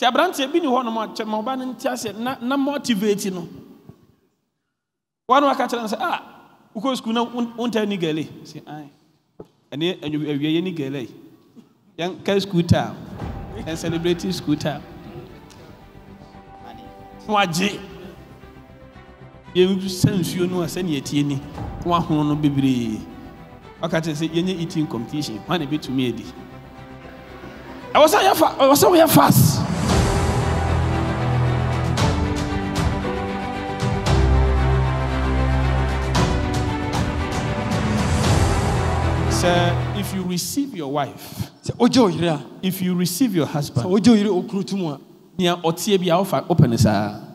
ti abrante bi ni ho no ma ba nti ase na motivate no wanu aka kire nse ah uko school na unta ni gele say ai ene awiye ni gele yan ka school time and celebrating school time waji ye sensuo no ase na etie ni wa ho no bebere aka kire say yenye eating competition wan e betumi edi I was on your fast. Sir, if you receive your wife, if you receive your husband,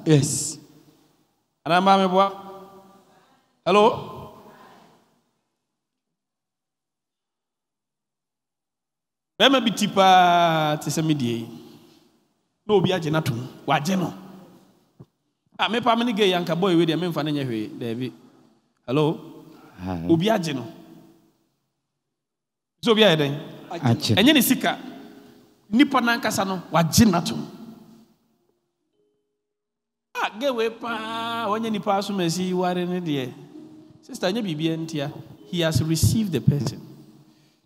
yes. Hello? Bema bitipa tesemidie no obi agye natum wa agye no ah me pa me ge yanka boy we de me mfa na nyehwe David hello obi agye no so obi agye den enye ne sika nipa na nkasa no wa agye natum ah ge we pa onye nipa aso mesi ware ne de sister nya bibia ntia he has received the person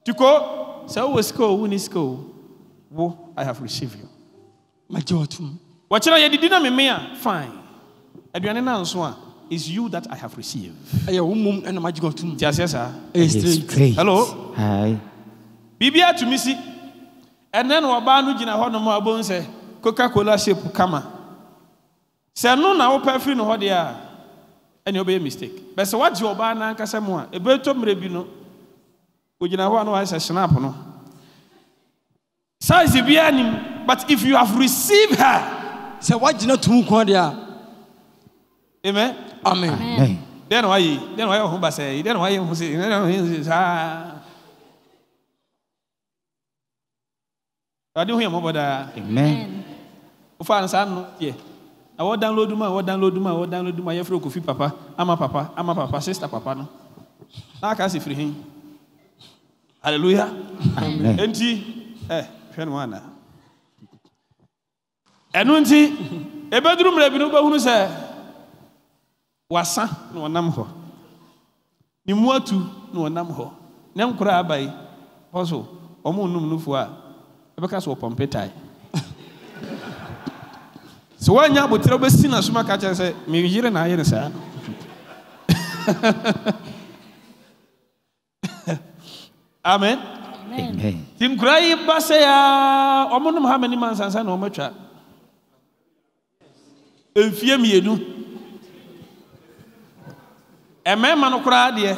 tiko so we school when is school wo I have received you majotum what you did na me me fine aduane na nso a is you that I have received ayo mum na majotum tiase sa hello hi bibia to me si and then wo ba no gina ho no ma bon se coca cola shape kama se no na wo perfect no ho de a any obey mistake but so what you ba na nkasa mo a ebeto mrebi no but if you have received her, say what you not to amen. Amen. Then why you say? Then why you say? I don't hear more about amen. I will download my, I will download my. Papa, I'm a papa, sister, papa. No, I can't see free him. Hallelujah. Amen. Enti hwenwana. Enu nti ebedrum rebi no bahunu se wasa no nam ho. Ni muatu no nam ho. Ne nkura abai poso omunum nufu a ebeka so pompetai. So wanya botire obesi na suma ka kyen se me yire na aye ne sa. Amen. Amen. Tim cry basaya omonum how many man sansa na omatwa. Enfie miedu. Emema no kra de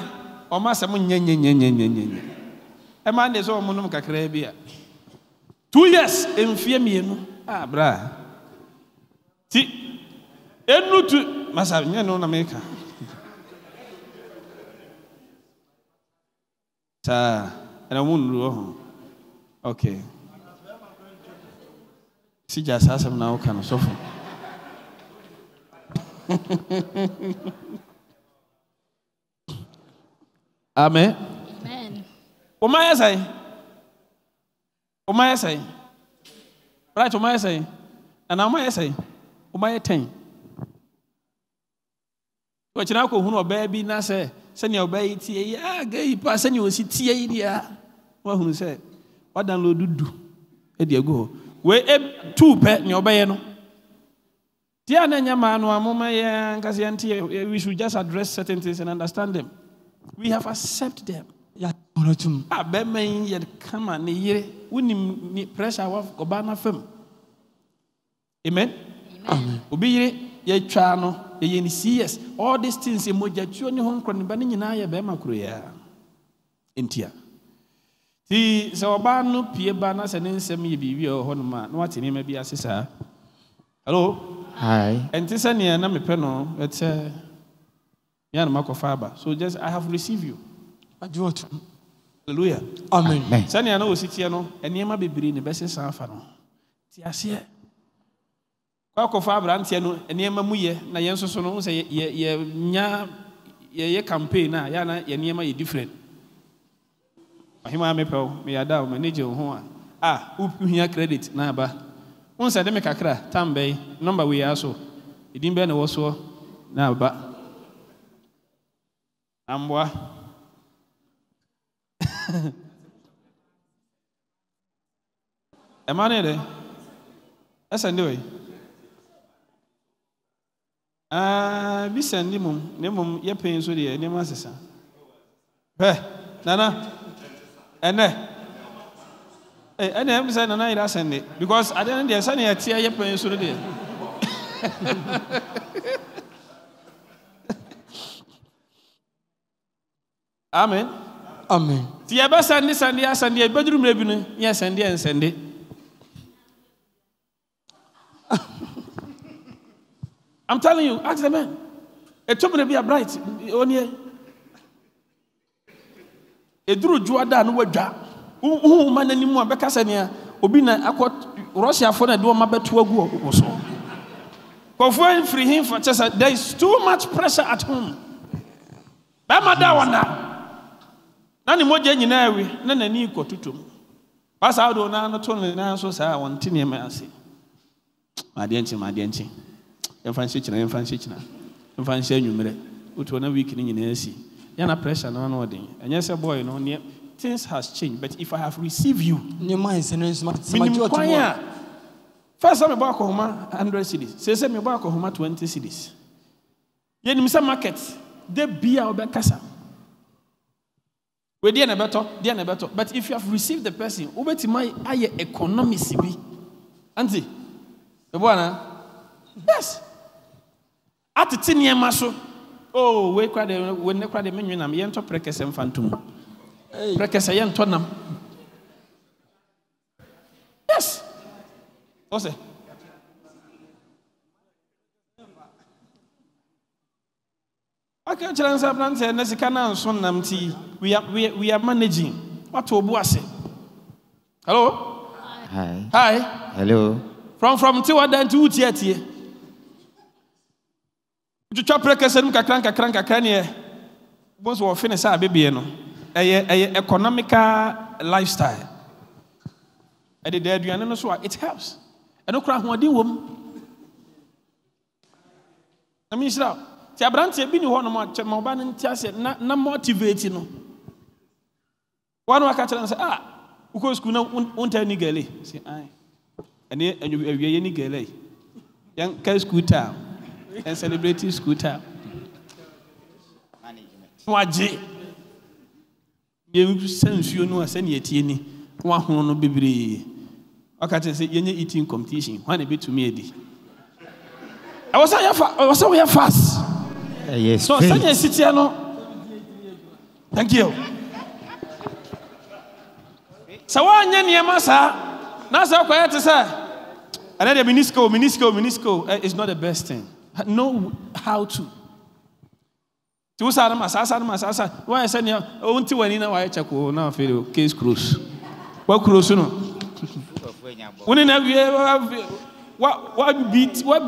omasem nyenyenyenyenyenyen. Ema ne so omonum kakra bia. 2 years enfie mienu. Ah bra. Ti enutu masa nyeno na meka. And I won't know. Okay. See, just ask him now, kind of so. Amen. Amen. O my essay. Right, O my essay. And I'm my essay. O my attain. But you now go, who no baby, now say. Send your baby TA, gay person, you will see TA. Well, who said, what down low do? Edia go. Where two pet in your bayano. Tiana Yaman, Mamma, and Cassianti, we should just address certain things and understand them. We have accepted them. Yet, I bet me yet come and ye wouldn't need pressure of Gobana film. Amen. Obey ye channel. Yes, all these things in Mojachu and Hong Kong, Banning and I are Bema Korea. In Tia. See, so Banu, Pierre Banas and Nsemi be your honman, what in him may be a sister. Hello? Hi. And Tessania and Namipeno, let's say, Yan Makofaba. So just I have received you. Hallelujah. Amen. Saniano, Sitiano, and Yama be bringing the best in San Fano. Tiasia. Once I make a crack, Tambay, number we are so. It didn't bear no so now, but Amwa Amane, as I do it. Ah, be send Nimum, Nimum, your pains with the animal sister. Nana, and there. I never said an I send it because I didn't get any idea you're playing so dear. Amen. Amen. The other Sunday, bedroom revenue. Yes, and then send it. I'm telling you, ask the man. It took me to be a bright only. It drew Jordan with Jack. Who man any more Becasania, Obina, I caught Russia for the door, my bed to a go. So, free him for just there is too much pressure at home. Bamada wanda. Nani moja ni nawe, nani ni kututum. Pasa ado na anatoni na so saa wantini masi. Madianti. Infancy nyumre. Utuona wiki ni nyesi. Yana pressure na wanoding. Anyesa boy no ni. Things has changed, but if I have received you, first time about 100 cities, second time about 20 cities. Then in some markets, they be our bankasa. We they are better. But if you have received the person, over to my higher economy, CB, Auntie, the one, yes, at the tinier maso. Oh, we cry the when they cry the menu, I'm yet to practice and phantom. Yes. What's it? I can't challenge our plans and as a canal son empty. We are managing. What to Boise? Hello? Hi. Hello. From Tiwadan to Utiati. You chop records and crank. Once we're finished, I'll be no. A economical lifestyle. And the Adrian so it helps. And no crowd one woman. I mean, so Tiabrant have been one more Moban Tias, not motivating. One more catcher and say, because school won't any galley. Say, aye. And you have any galley. Young Kay school town and celebrating school town. Management. You send you no send yet any one no baby. I can say any eating competition. One bit to me. I was fast. Yes. So send your city. Thank you. So one year, massa. Now so quiet, sir. Another minisco is not the best thing. Know how to. Why I send you own two and in a chaco now fail case cruise. What cruise? What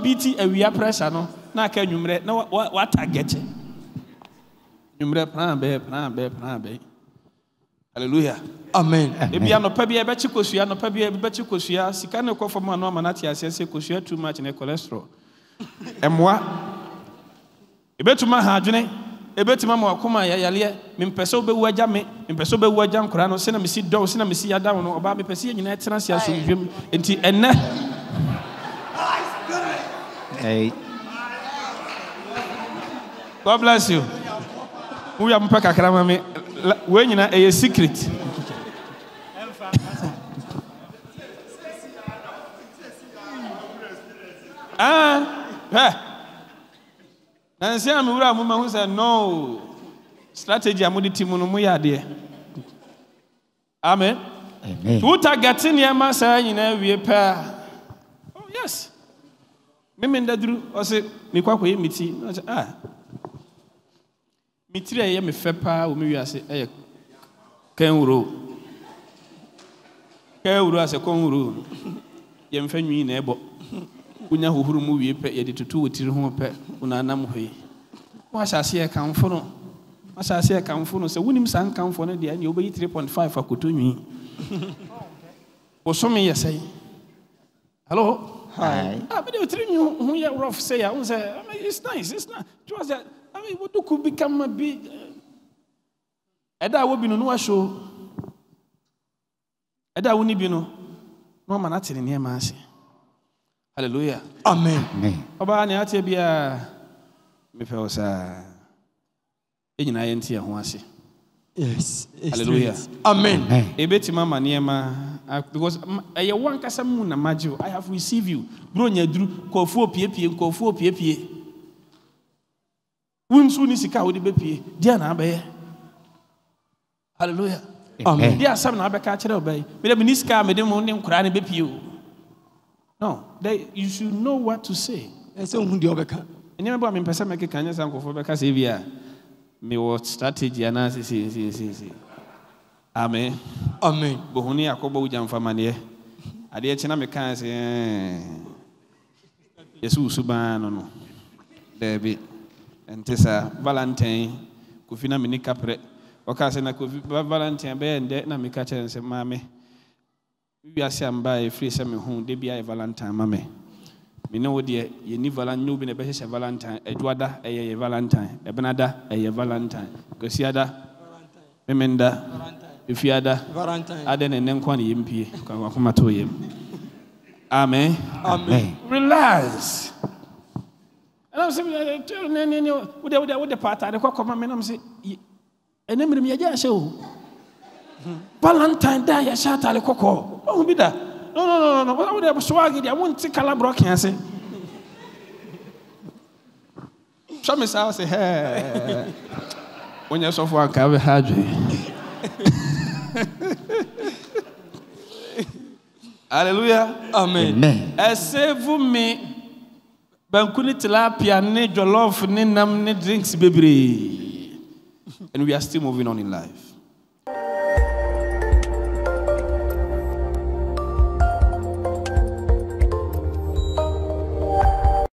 beat and we are pressure no? Now can you read no what I get? You plan. Hallelujah. Amen. If you are not pebby, I bet you cause you are not pebby, I bet you cause you are sick and call for my no manatia says because you are too much in a cholesterol. And what? You bet you my hardney. Ebetima mo akoma ya yale me mpese obewu agya me mpese obewu agya nkora no se na mesi do se na mesi ya down no oba me pese ye nyina tena sia so dwem enti enne hey God bless you we ya mpaka krama me we nyina eye secret and say, I'm a woman who said, no strategy. I'm with the Timunumuya. Amen. Who targets in your master in every pair? Oh, yes. Mimmin that drew or say, Mikwaku, Miti. Ah, Mitri, I am a fepa, or maybe I say, I can rule. Can rule as a con rule. Young family neighbor. Unya huhuru mu wie pe ye de tutu wotiri ho pe una nam hoyi wa sase e kanfo no wa sase e kanfo no se wonim san kanfo no de ani obeyi 3.5 akotonwi o so me yesai Hello? Hi. It's nice. It's nice. I mean, what could become a bit? Eda wo bi no no aso. Eda wo ni bi no. No man atene ne ma ase. Hallelujah. Amen. Oba na atie bia me fe osa. Enyina ye ntie ho ase. Yes. Hallelujah. Amen. Ebeti mama ne ma because I wan kasa mu na majo. I have received you. Bro nya duru kofu opie pie. Wunsu ni sika wo de bepie. Dia na abaye. Hallelujah. Amen. There are some now back at obey. No, you should know what to say. Strategy analysis. Amen. Amen. Bohuni akobo jam famane. Ade china me kan say Yesu suban no. Debi. Entesa Valentine kufina mini kapre. Okay, so na kofi Valentine be ende na meka chere se mame. We are say am buy free say me hu de bia Valentine mame. Me no de ye ni Valentine no be na be say Valentine Eduada eye Valentine, Ebenada eye Valentine, Gosiada Valentine, Memenda Valentine, Ifiada Valentine. Aden enen kwa ne yempie kwa kwakoma to yem. Amen. Amen. Relax. And I'm saying tell no with the part I kwakoma me no say and then me ya show Valentine die shot ale koko oh be that no what would have swag it I won't take color block here say show me say hey when you so for can have hallelujah amen I save me bankuni tilapia ne jollof ne nam ne drinks bebre. And we are still moving on in life.